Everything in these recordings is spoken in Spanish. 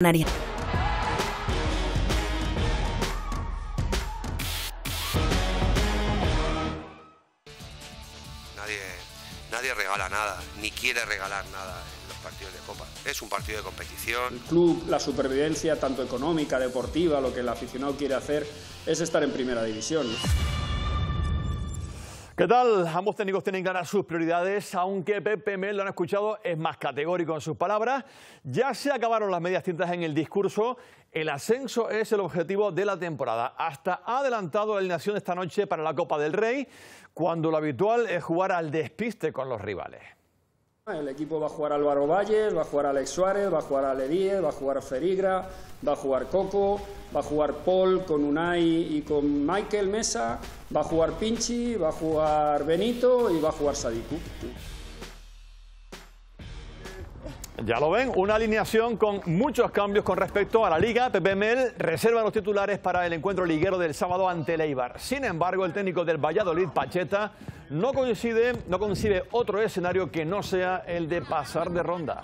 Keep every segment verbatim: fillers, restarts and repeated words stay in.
Canaria. Nadie, nadie regala nada, ni quiere regalar nada en los partidos de Copa. Es un partido de competición. El club, la supervivencia, tanto económica, deportiva, lo que el aficionado quiere hacer es estar en primera división. ¿Qué tal? Ambos técnicos tienen claras sus prioridades, aunque Pepe Mel, lo han escuchado, es más categórico en sus palabras. Ya se acabaron las medias tintas en el discurso. El ascenso es el objetivo de la temporada. Hasta ha adelantado la alineación esta noche para la Copa del Rey, cuando lo habitual es jugar al despiste con los rivales. El equipo va a jugar Álvaro Valle, va a jugar Alex Suárez, va a jugar Ale Díez, va a jugar Ferigra, va a jugar Coco, va a jugar Paul con Unai y con Michael Mesa, va a jugar Pinchi, va a jugar Benito y va a jugar Sadiku. Ya lo ven, una alineación con muchos cambios con respecto a la Liga. Pepe Mel reserva los titulares para el encuentro liguero del sábado ante el Eibar. Sin embargo, el técnico del Valladolid, Pacheta, no coincide, no concibe otro escenario que no sea el de pasar de ronda.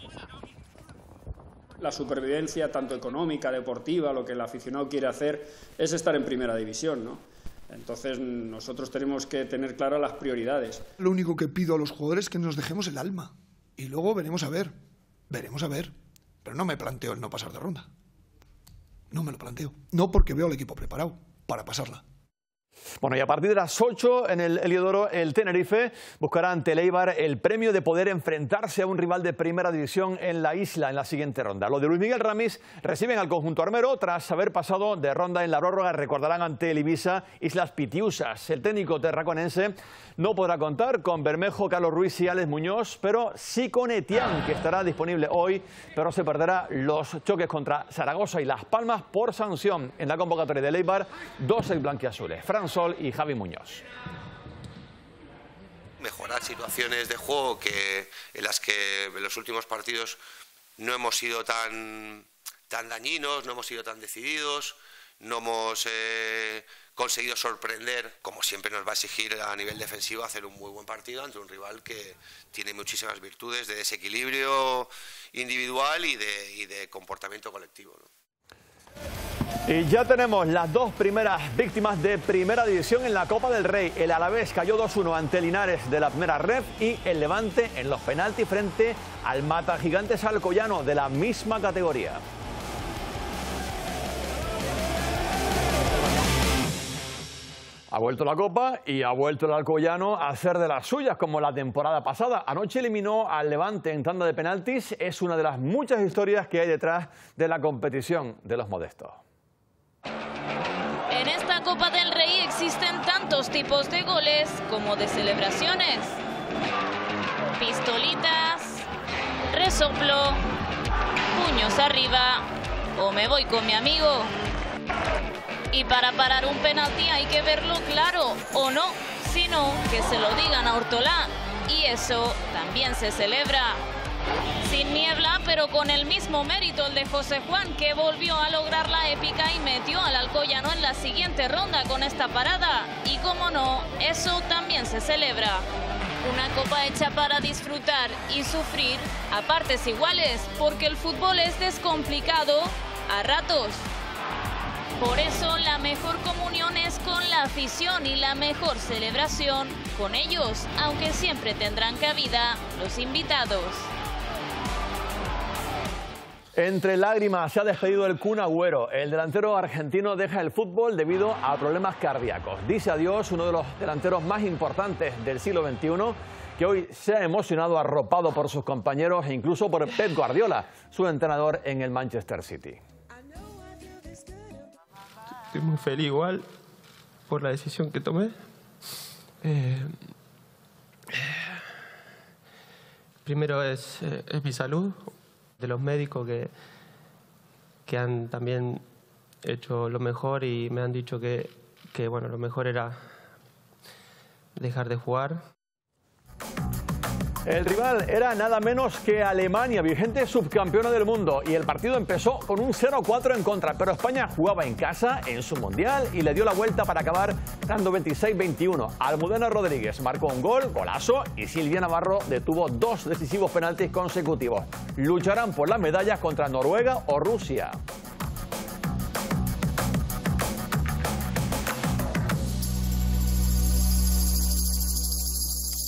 La supervivencia, tanto económica, deportiva, lo que el aficionado quiere hacer es estar en primera división, ¿no? Entonces nosotros tenemos que tener claras las prioridades. Lo único que pido a los jugadores es que nos dejemos el alma y luego veremos a ver. Veremos a ver, pero no me planteo el no pasar de ronda. No me lo planteo. No, porque veo al equipo preparado para pasarla. Bueno, y a partir de las ocho en el Heliodoro, el Tenerife buscará ante el Eibar el premio de poder enfrentarse a un rival de primera división en la isla en la siguiente ronda. Los de Luis Miguel Ramírez reciben al conjunto armero tras haber pasado de ronda en la prórroga. Recordarán ante el Ibiza, Islas Pitiusas. El técnico terraconense no podrá contar con Bermejo, Carlos Ruiz y Álex Muñoz, pero sí con Etián, que estará disponible hoy, pero se perderá los choques contra Zaragoza y Las Palmas por sanción. En la convocatoria del Eibar, dos blanquiazules, Fran Sol y Javi Muñoz. Mejorar situaciones de juego que, en las que en los últimos partidos no hemos sido tan, tan dañinos, no hemos sido tan decididos, no hemos eh, conseguido sorprender. Como siempre nos va a exigir a nivel defensivo hacer un muy buen partido ante un rival que tiene muchísimas virtudes de desequilibrio individual y de, y de comportamiento colectivo, ¿no? Y ya tenemos las dos primeras víctimas de primera división en la Copa del Rey. El Alavés cayó dos uno ante Linares de la primera red y el Levante en los penaltis frente al matagigantes Alcoyano de la misma categoría. Ha vuelto la Copa y ha vuelto el Alcoyano a hacer de las suyas como la temporada pasada. Anoche eliminó al Levante en tanda de penaltis. Es una de las muchas historias que hay detrás de la competición de los modestos. En esta Copa del Rey existen tantos tipos de goles como de celebraciones. Pistolitas, resoplo, puños arriba o me voy con mi amigo. Y para parar un penalti hay que verlo claro, o no, sino que se lo digan a Hortolá. Y eso también se celebra. Sin niebla, pero con el mismo mérito el de José Juan, que volvió a lograr la épica y metió al Alcoyano en la siguiente ronda con esta parada. Y como no, eso también se celebra. Una copa hecha para disfrutar y sufrir a partes iguales, porque el fútbol es descomplicado a ratos. Por eso la mejor comunión es con la afición y la mejor celebración con ellos, aunque siempre tendrán cabida los invitados. Entre lágrimas se ha despedido el Kun Agüero. El delantero argentino deja el fútbol debido a problemas cardíacos. Dice adiós uno de los delanteros más importantes del siglo veintiuno, que hoy se ha emocionado arropado por sus compañeros e incluso por Pep Guardiola, su entrenador en el Manchester City. Estoy muy feliz igual por la decisión que tomé. Eh, primero es, es mi salud, de los médicos que, que han también hecho lo mejor y me han dicho que, que bueno, lo mejor era dejar de jugar. El rival era nada menos que Alemania, vigente subcampeona del mundo, y el partido empezó con un cero cuatro en contra, pero España jugaba en casa en su mundial y le dio la vuelta para acabar ganando veintiséis veintiuno. Almudena Rodríguez marcó un gol, golazo, y Silvia Navarro detuvo dos decisivos penaltis consecutivos. Lucharán por las medallas contra Noruega o Rusia.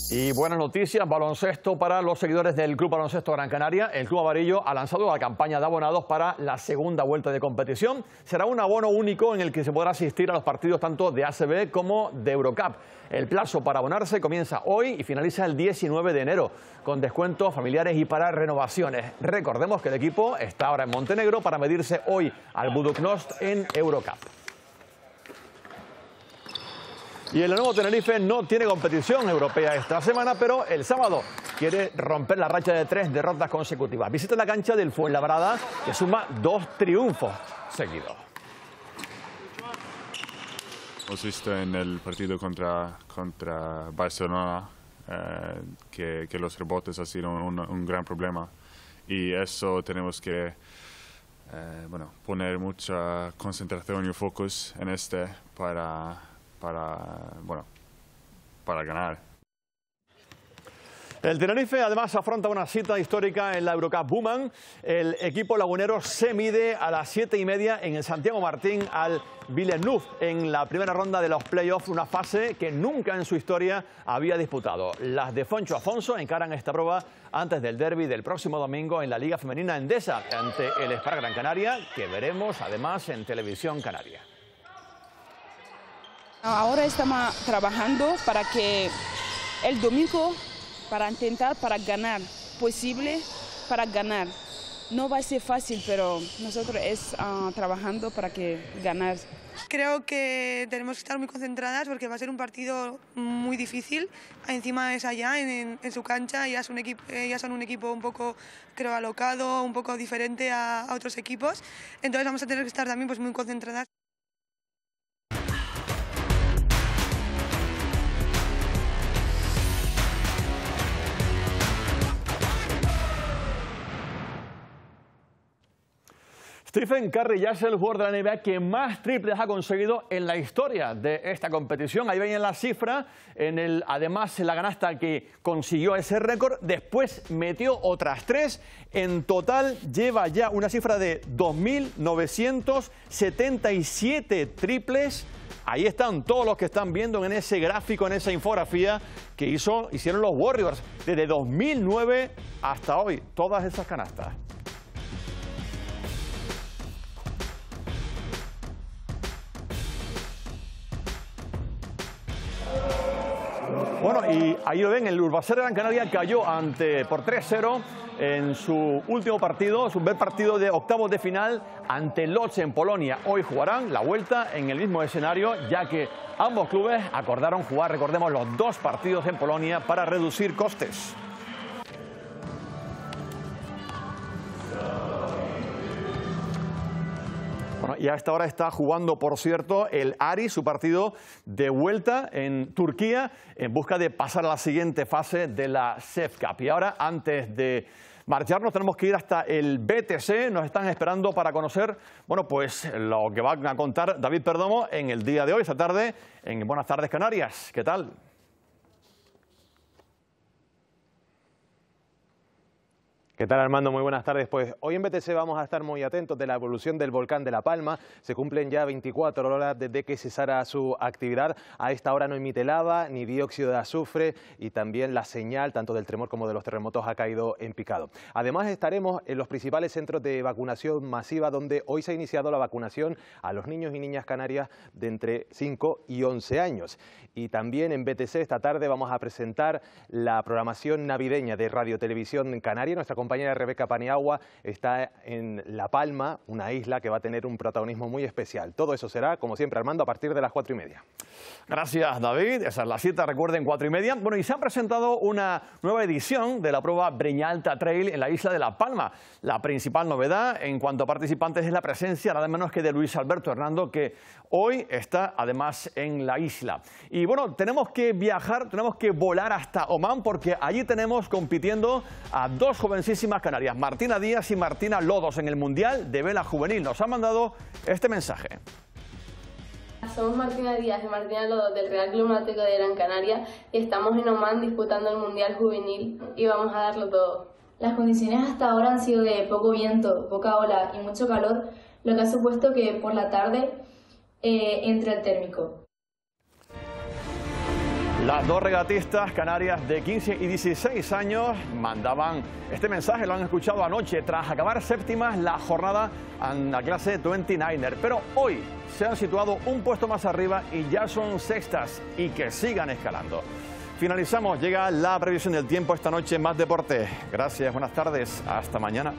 Y buenas noticias, baloncesto para los seguidores del Club Baloncesto Gran Canaria. El Club Amarillo ha lanzado la campaña de abonados para la segunda vuelta de competición. Será un abono único en el que se podrá asistir a los partidos tanto de A C B como de EuroCup. El plazo para abonarse comienza hoy y finaliza el diecinueve de enero, con descuentos familiares y para renovaciones. Recordemos que el equipo está ahora en Montenegro para medirse hoy al Budućnost en EuroCup. Y el nuevo Tenerife no tiene competición europea esta semana, pero el sábado quiere romper la racha de tres derrotas consecutivas. Visita la cancha del Fuenlabrada, que suma dos triunfos seguidos. Hemos visto en el partido contra, contra Barcelona eh, que, que los rebotes han sido un, un gran problema. Y eso tenemos que eh, bueno, poner mucha concentración y focus en este para... Para, bueno, para ganar. El Tenerife además afronta una cita histórica en la Eurocup Women. El equipo lagunero se mide a las siete y media en el Santiago Martín al Villeneuve en la primera ronda de los playoffs, una fase que nunca en su historia había disputado. Las de Foncho Afonso encaran esta prueba antes del derbi del próximo domingo en la Liga Femenina Endesa ante el Eibar Gran Canaria, que veremos además en Televisión Canaria. Ahora estamos trabajando para que el domingo, para intentar, para ganar, posible, para ganar. No va a ser fácil, pero nosotros es uh, trabajando para que ganar. Creo que tenemos que estar muy concentradas porque va a ser un partido muy difícil. Encima es allá, en, en su cancha, ya son, ya son un equipo un poco, creo, alocado, un poco diferente a, a otros equipos. Entonces vamos a tener que estar también pues, muy concentradas. Stephen Curry ya es el jugador de la N B A que más triples ha conseguido en la historia de esta competición. Ahí ven la cifra, en el, además la canasta que consiguió ese récord, después metió otras tres. En total lleva ya una cifra de dos mil novecientos setenta y siete triples. Ahí están todos los que están viendo en ese gráfico, en esa infografía que hizo, hicieron los Warriors desde dos mil nueve hasta hoy, todas esas canastas. Bueno, y ahí lo ven, el Urbacera Gran Canaria cayó ante, por tres cero en su último partido, su primer partido de octavos de final ante Lodz en Polonia. Hoy jugarán la vuelta en el mismo escenario, ya que ambos clubes acordaron jugar, recordemos, los dos partidos en Polonia para reducir costes. Bueno, y a esta hora está jugando, por cierto, el Ari, su partido de vuelta en Turquía, en busca de pasar a la siguiente fase de la C E F Cup. Y ahora, antes de marcharnos, tenemos que ir hasta el B T C. Nos están esperando para conocer, bueno, pues lo que van a contar David Perdomo en el día de hoy, esta tarde, en Buenas Tardes Canarias. ¿Qué tal? ¿Qué tal, Armando? Muy buenas tardes. Pues hoy en B T C vamos a estar muy atentos de la evolución del volcán de La Palma. Se cumplen ya veinticuatro horas desde que cesara su actividad. A esta hora no emite lava ni dióxido de azufre y también la señal, tanto del tremor como de los terremotos, ha caído en picado. Además, estaremos en los principales centros de vacunación masiva donde hoy se ha iniciado la vacunación a los niños y niñas canarias de entre cinco y once años. Y también en B T C esta tarde vamos a presentar la programación navideña de Radio Televisión Canaria. Nuestra compañera Rebeca Paniagua está en La Palma, una isla que va a tener un protagonismo muy especial. Todo eso será, como siempre, Armando, a partir de las cuatro y media. Gracias, David. Esa es la cita, recuerden, cuatro y media. Bueno, y se ha presentado una nueva edición de la prueba Breña Alta Trail en la isla de La Palma. La principal novedad en cuanto a participantes es la presencia nada menos que de Luis Alberto Hernando, que hoy está además en la isla. Y bueno, tenemos que viajar, tenemos que volar hasta Omán, porque allí tenemos compitiendo a dos jovencísimas canarias, Martina Díaz y Martina Lodos, en el Mundial de Vela Juvenil. Nos han mandado este mensaje. Somos Martina Díaz y Martina Lodos del Real Club Náutico de Gran Canaria y estamos en Omán disputando el Mundial Juvenil y vamos a darlo todo. Las condiciones hasta ahora han sido de poco viento, poca ola y mucho calor, lo que ha supuesto que por la tarde eh, entre el térmico. Las dos regatistas canarias de quince y dieciséis años mandaban este mensaje, lo han escuchado anoche, tras acabar séptimas la jornada en la clase veintinueve er. Pero hoy se han situado un puesto más arriba y ya son sextas, y que sigan escalando. Finalizamos, llega la previsión del tiempo esta noche en Más Deportes. Gracias, buenas tardes, hasta mañana.